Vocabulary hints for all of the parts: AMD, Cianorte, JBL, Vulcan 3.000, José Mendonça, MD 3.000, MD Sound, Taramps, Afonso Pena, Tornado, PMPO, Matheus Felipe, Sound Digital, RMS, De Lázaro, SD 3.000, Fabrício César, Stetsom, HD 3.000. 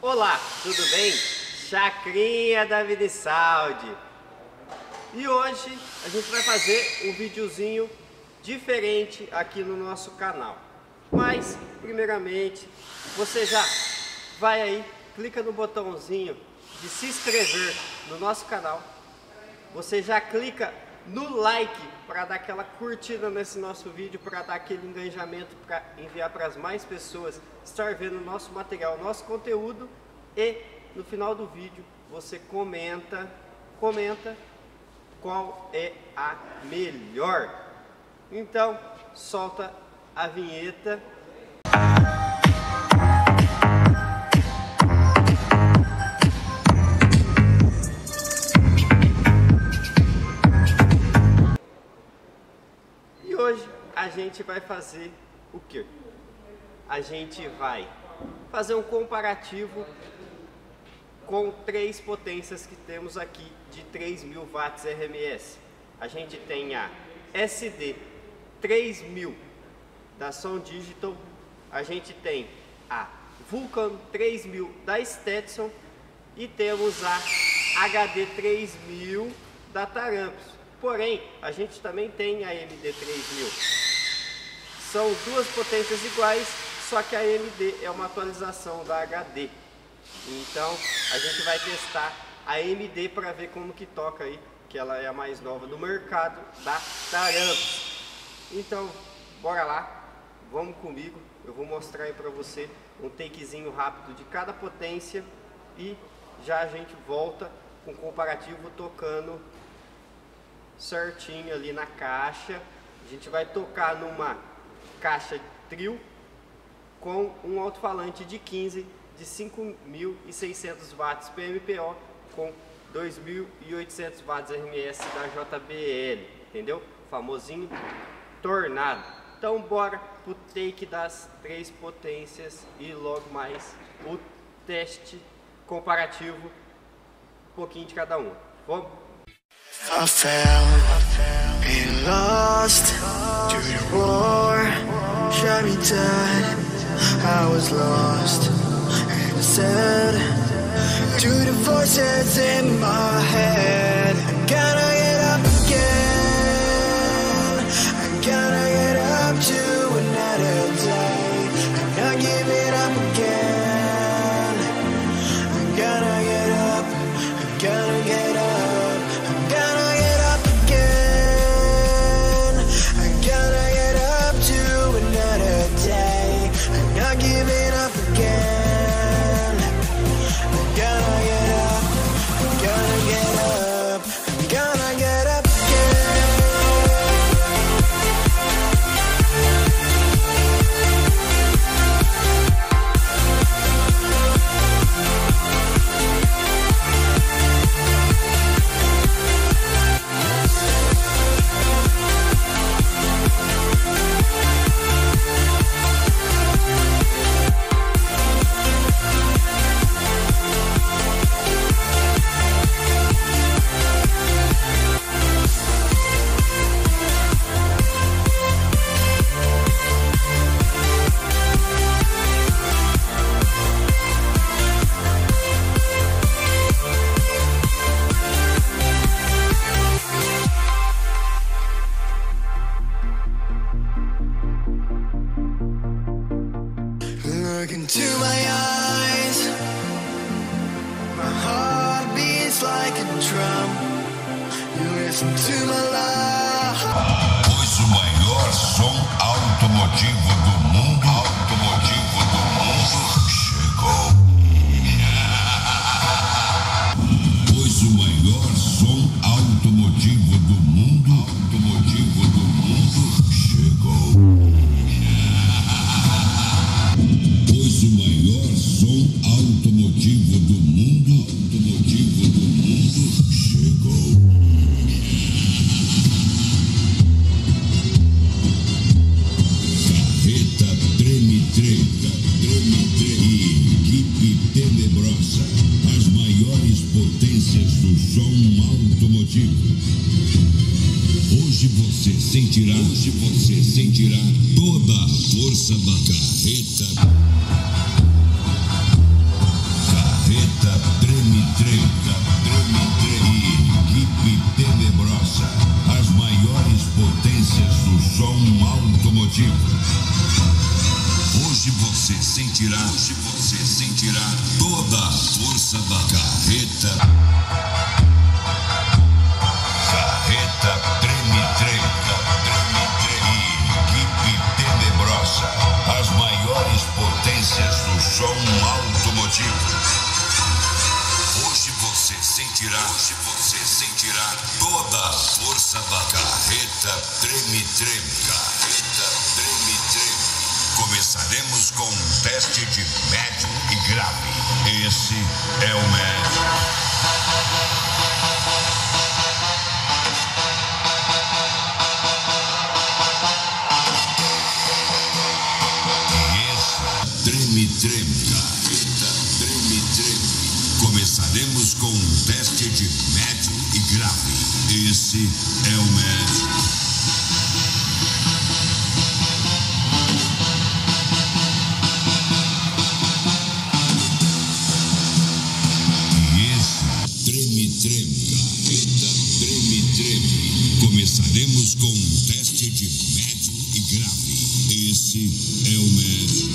Olá, tudo bem? Chacrinha da MD Sound. E hoje a gente vai fazer um videozinho diferente aqui no nosso canal. Mas, primeiramente, você já vai aí, clica no botãozinho de se inscrever no nosso canal. Você já clica no like para dar aquela curtida nesse nosso vídeo, para dar aquele engajamento, para enviar para as mais pessoas estar vendo o nosso material, o nosso conteúdo. E no final do vídeo você comenta qual é a melhor. Então solta a vinheta. A gente vai fazer o que? A gente vai fazer um comparativo com três potências que temos aqui de 3.000 watts RMS. A gente tem a SD 3.000 da Sound Digital, a gente tem a Vulcan 3.000 da Stetsom e temos a HD 3.000 da Taramps. Porém, a gente também tem a MD 3.000. São duas potências iguais, só que a AMD é uma atualização da HD. Então a gente vai testar a AMD para ver como que toca aí, que ela é a mais nova do mercado, da Taramps. Então bora lá, vamos comigo, eu vou mostrar aí para você um takezinho rápido de cada potência e já a gente volta com o comparativo tocando certinho ali na caixa. A gente vai tocar numa caixa trio com um alto-falante de 15 de 5.600 watts PMPO com 2.800 watts RMS da JBL, entendeu? Famosinho Tornado. Então bora pro take das três potências e logo mais o teste comparativo, um pouquinho de cada um. Vamos? I fell. Lost to the war, shut me down. I was lost and sad to the voices in my head. I gotta get up again. I gotta get up to another day. I'm not giving up again. I gotta get up. I gotta get up. I gotta. Look into my eyes, my heart beats like a drum. You listen to my life. Pois o maior som automotivo do mundo, chegou. Pois o maior som automotivo do mundo, chegou. Hoje você sentirá toda a força da carreta. treta, treme, equipe tenebrosa, as maiores potências do som automotivo. Hoje você sentirá toda a força da carreta. Hoje você sentirá toda a força da carreta treme-treme. Carreta treme-treme. Começaremos com um teste de médio e grave. Esse é o médio. E esse treme-treme. Começaremos com um teste de médio e grave. Esse é o médio. E esse treme-treme. Carreta treme-treme. Começaremos com um teste de médio e grave. Esse é o médio.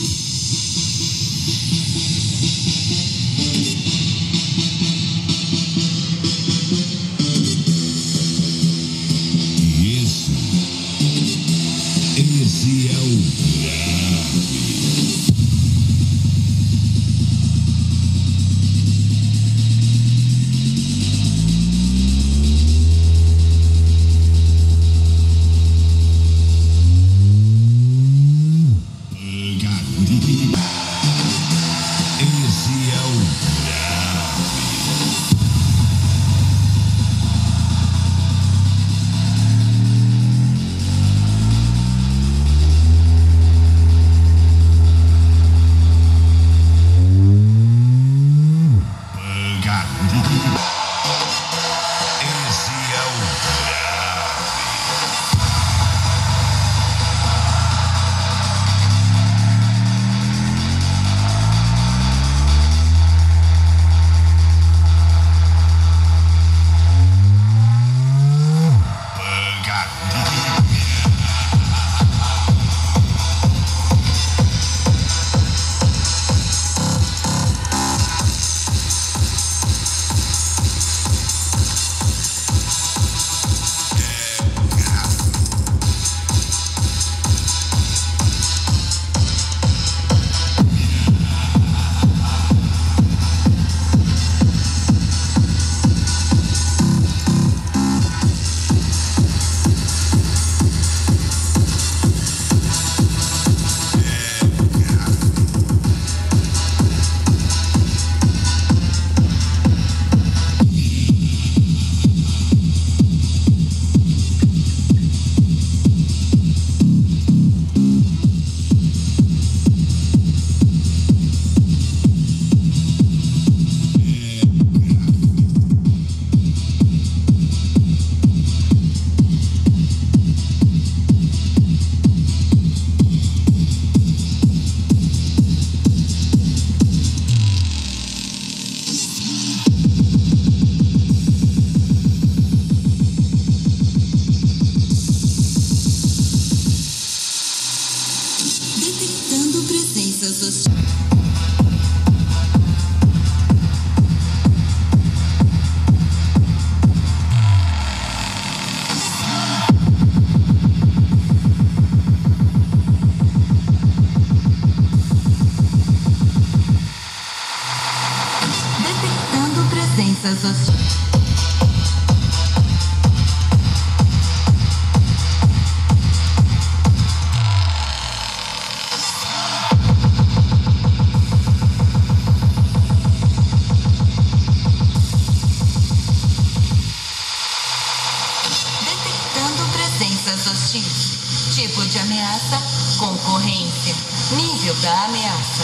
Tipo de ameaça, concorrência. Nível da ameaça.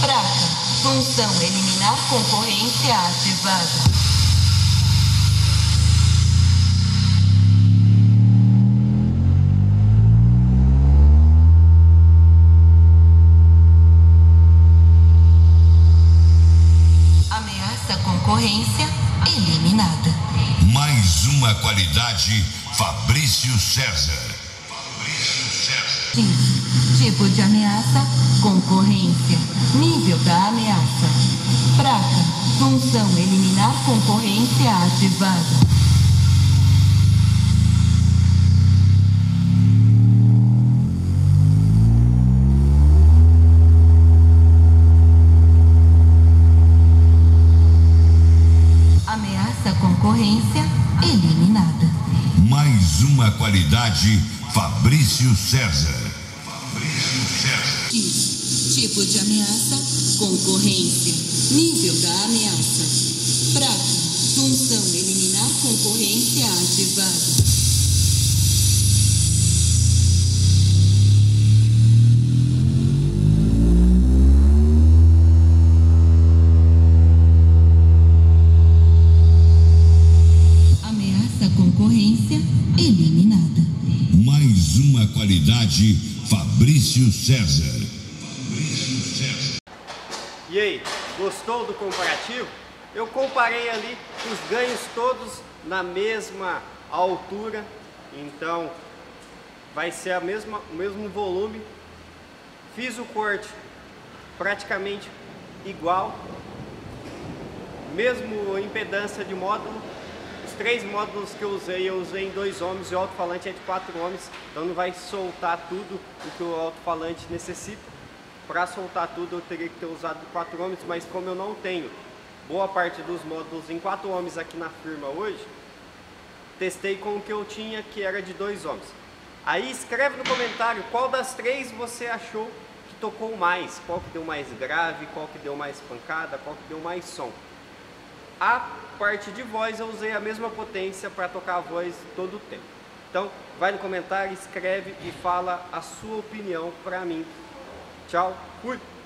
Placa, função eliminar concorrência ativada. Ameaça concorrência uma qualidade Fabrício César. Tipo de ameaça, concorrência. Nível da ameaça: fraca. Função: eliminar concorrência ativada. Ameaça concorrência eliminada. Mais uma qualidade Fabrício César. Tipo de ameaça, concorrência. Nível da ameaça: fraca. Função: eliminar concorrência ativada. Ameaça concorrência eliminada. Mais uma qualidade Fabrício César. E aí, gostou do comparativo? Eu comparei ali os ganhos todos na mesma altura, então vai ser o mesmo volume. Fiz o corte praticamente igual, mesmo impedância de módulo. Os três módulos que eu usei em 2 ohms e o alto-falante é de 4 ohms, então não vai soltar tudo o que o alto-falante necessita. Para soltar tudo eu teria que ter usado 4 ohms, mas como eu não tenho boa parte dos módulos em 4 ohms aqui na firma hoje, testei com o que eu tinha, que era de 2 ohms. Aí escreve no comentário qual das três você achou que tocou mais, qual que deu mais grave, qual que deu mais pancada, qual que deu mais som. A parte de voz eu usei a mesma potência para tocar a voz todo o tempo. Então vai no comentário, escreve e fala a sua opinião para mim. Tchau, fui!